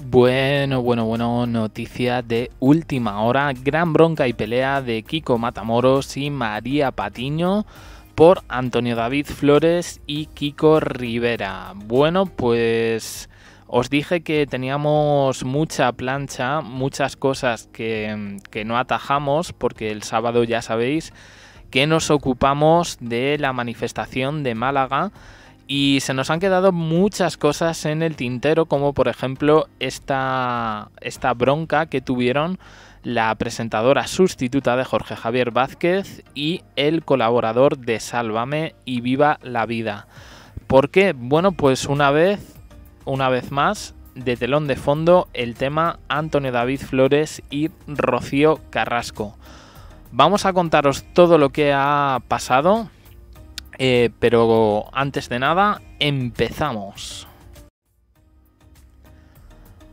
Bueno, noticias de última hora. Gran bronca y pelea de Kiko Matamoros y María Patiño por Antonio David Flores y Kiko Rivera. Bueno, pues os dije que teníamos mucha plancha, muchas cosas que no atajamos, porque el sábado ya sabéis que nos ocupamos de la manifestación de Málaga y se nos han quedado muchas cosas en el tintero, como por ejemplo esta bronca que tuvieron la presentadora sustituta de Jorge Javier Vázquez y el colaborador de Sálvame y Viva la Vida. ¿Por qué? Bueno, pues una vez más, de telón de fondo, el tema Antonio David Flores y Rocío Carrasco. Vamos a contaros todo lo que ha pasado, pero antes de nada, empezamos.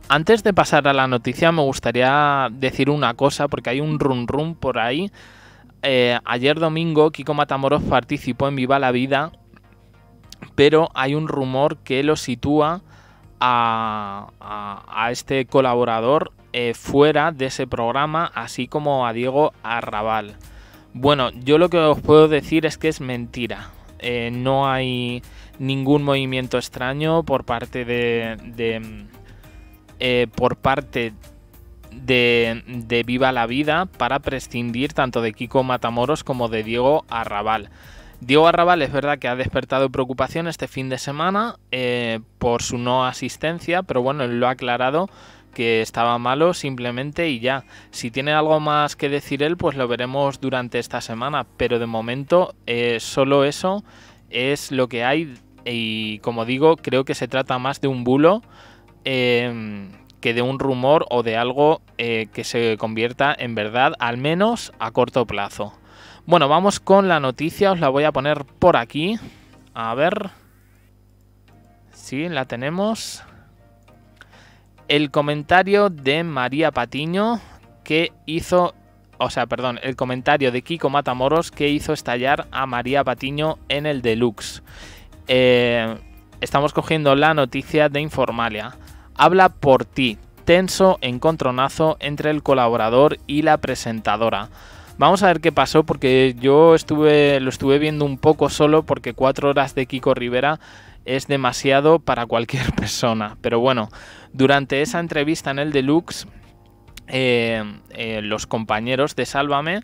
Antes de pasar a la noticia, me gustaría decir una cosa, porque hay un run run por ahí. Ayer domingo, Kiko Matamoros participó en Viva la Vida, pero hay un rumor que lo sitúa a este colaborador fuera de ese programa, así como a Diego Arrabal. Bueno, yo lo que os puedo decir es que es mentira. No hay ningún movimiento extraño por parte de Viva la Vida para prescindir tanto de Kiko Matamoros como de Diego Arrabal. Diego Arrabal es verdad que ha despertado preocupación este fin de semana por su no asistencia, pero bueno, él lo ha aclarado que estaba malo simplemente y ya. Si tiene algo más que decir él, pues lo veremos durante esta semana, pero de momento solo eso es lo que hay y, como digo, creo que se trata más de un bulo que de un rumor o de algo que se convierta en verdad, al menos a corto plazo. Bueno, vamos con la noticia, os la voy a poner por aquí, a ver si la tenemos. El comentario de María Patiño que hizo, el comentario de Kiko Matamoros que hizo estallar a María Patiño en el Deluxe. Estamos cogiendo la noticia de Informalia. Habla por ti, tenso encontronazo entre el colaborador y la presentadora. Vamos a ver qué pasó, porque yo lo estuve viendo un poco solo, porque 4 horas de Kiko Rivera es demasiado para cualquier persona. Pero bueno, durante esa entrevista en el Deluxe, los compañeros de Sálvame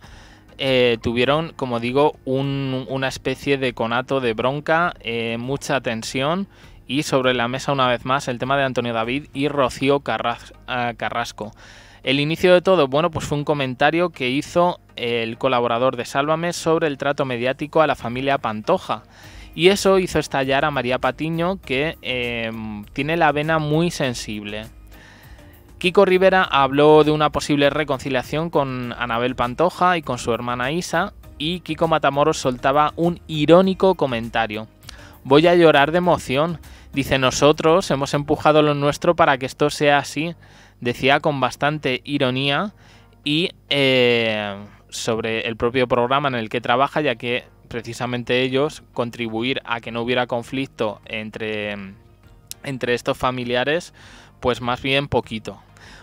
tuvieron, como digo, una especie de conato de bronca, mucha tensión y sobre la mesa una vez más el tema de Antonio David y Rocío Carrasco. El inicio de todo, bueno, pues fue un comentario que hizo el colaborador de Sálvame sobre el trato mediático a la familia Pantoja. Y eso hizo estallar a María Patiño, que tiene la vena muy sensible. Kiko Rivera habló de una posible reconciliación con Anabel Pantoja y con su hermana Isa, y Kiko Matamoros soltaba un irónico comentario. Voy a llorar de emoción. Dice, nosotros hemos empujado lo nuestro para que esto sea así. Decía con bastante ironía y sobre el propio programa en el que trabaja, ya que precisamente ellos contribuir a que no hubiera conflicto entre estos familiares, pues más bien poquito.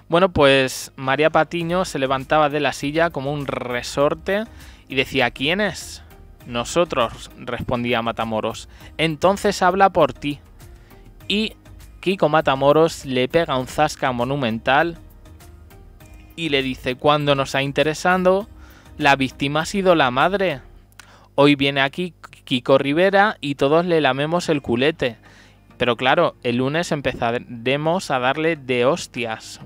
Bueno, pues María Patiño se levantaba de la silla como un resorte y decía, ¿quién es? Nosotros, respondía Matamoros. Entonces habla por ti. Y Kiko Matamoros le pega un zasca monumental y le dice, cuando nos ha interesado, la víctima ha sido la madre. Hoy viene aquí Kiko Rivera y todos le lamemos el culete. Pero claro, el lunes empezaremos a darle de hostias.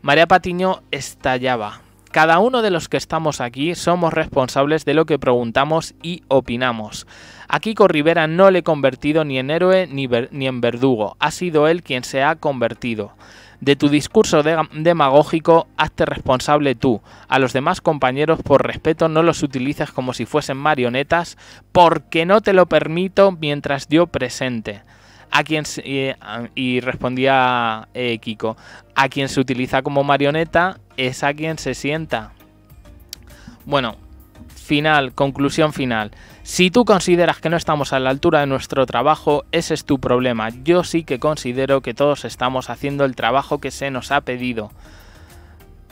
María Patiño estallaba. Cada uno de los que estamos aquí somos responsables de lo que preguntamos y opinamos. A Kiko Rivera no le he convertido ni en héroe ni en verdugo. Ha sido él quien se ha convertido. De tu discurso demagógico, hazte responsable tú. A los demás compañeros, por respeto, no los utilices como si fuesen marionetas, porque no te lo permito mientras yo presente. Y respondía Kiko, a quien se utiliza como marioneta es a quien se sienta. Bueno, final, conclusión final. Si tú consideras que no estamos a la altura de nuestro trabajo, ese es tu problema. Yo sí que considero que todos estamos haciendo el trabajo que se nos ha pedido.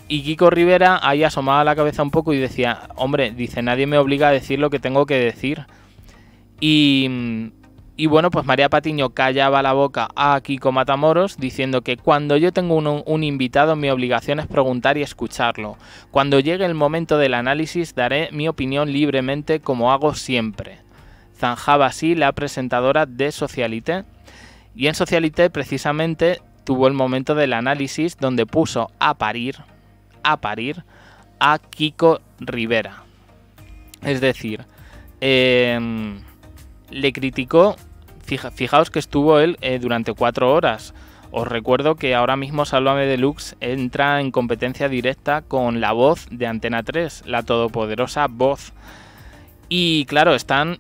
Y Kiko Rivera ahí asomaba la cabeza un poco y decía, hombre, dice, nadie me obliga a decir lo que tengo que decir. Y bueno, pues María Patiño callaba la boca a Kiko Matamoros diciendo que cuando yo tengo un invitado, mi obligación es preguntar y escucharlo. Cuando llegue el momento del análisis daré mi opinión libremente como hago siempre. Zanjaba así la presentadora de Socialite. Y en Socialite precisamente tuvo el momento del análisis donde puso a parir a Kiko Rivera. Es decir, le criticó, fijaos que estuvo él durante 4 horas. Os recuerdo que ahora mismo Sálvame Deluxe entra en competencia directa con La Voz de Antena 3, la todopoderosa Voz. Y claro, están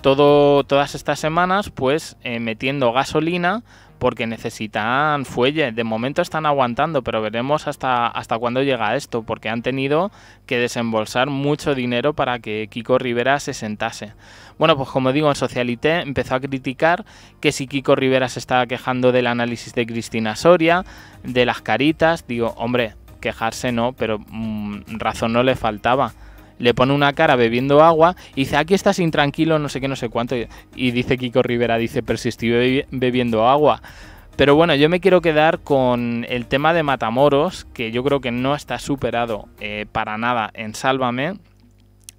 todas estas semanas pues metiendo gasolina porque necesitan fuelle. De momento están aguantando, pero veremos hasta cuándo llega esto, porque han tenido que desembolsar mucho dinero para que Kiko Rivera se sentase. Bueno, pues como digo, en Socialite empezó a criticar que si Kiko Rivera se estaba quejando del análisis de Cristina Soria, de las caritas. Digo, hombre, quejarse no, pero razón no le faltaba. Le pone una cara bebiendo agua y dice, aquí estás intranquilo, no sé qué, no sé cuánto. Y dice Kiko Rivera, dice, pero si estoy bebiendo agua. Pero bueno, yo me quiero quedar con el tema de Matamoros, que yo creo que no está superado para nada en Sálvame.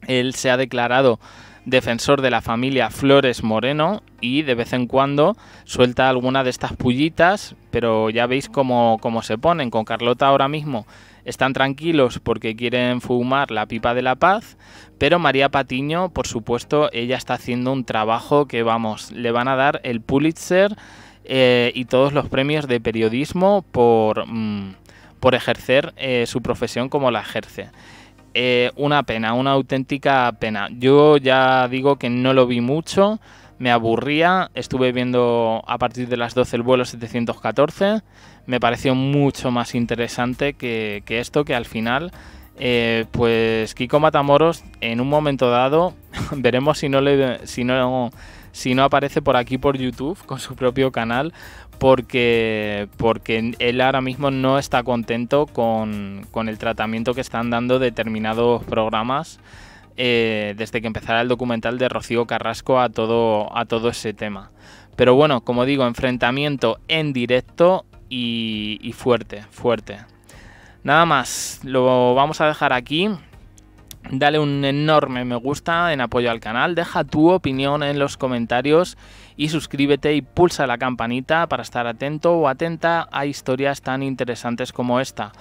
Él se ha declarado defensor de la familia Flores Moreno y de vez en cuando suelta alguna de estas pullitas, pero ya veis cómo se ponen. Con Carlota ahora mismo están tranquilos porque quieren fumar la pipa de la paz, pero María Patiño, por supuesto, ella está haciendo un trabajo que, vamos, le van a dar el Pulitzer y todos los premios de periodismo por ejercer su profesión como la ejerce. Una pena, una auténtica pena. Yo ya digo que no lo vi mucho, me aburría, estuve viendo a partir de las 12 el vuelo 714, me pareció mucho más interesante que esto, que al final, pues Kiko Matamoros en un momento dado, veremos si no aparece por aquí por YouTube con su propio canal, porque él ahora mismo no está contento con el tratamiento que están dando determinados programas desde que empezara el documental de Rocío Carrasco a todo ese tema. Pero bueno, como digo, enfrentamiento en directo y fuerte, fuerte. Nada más, lo vamos a dejar aquí. Dale un enorme me gusta en apoyo al canal, deja tu opinión en los comentarios y suscríbete y pulsa la campanita para estar atento o atenta a historias tan interesantes como esta.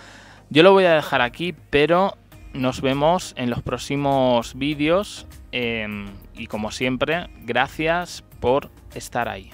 Yo lo voy a dejar aquí, pero nos vemos en los próximos vídeos y como siempre, gracias por estar ahí.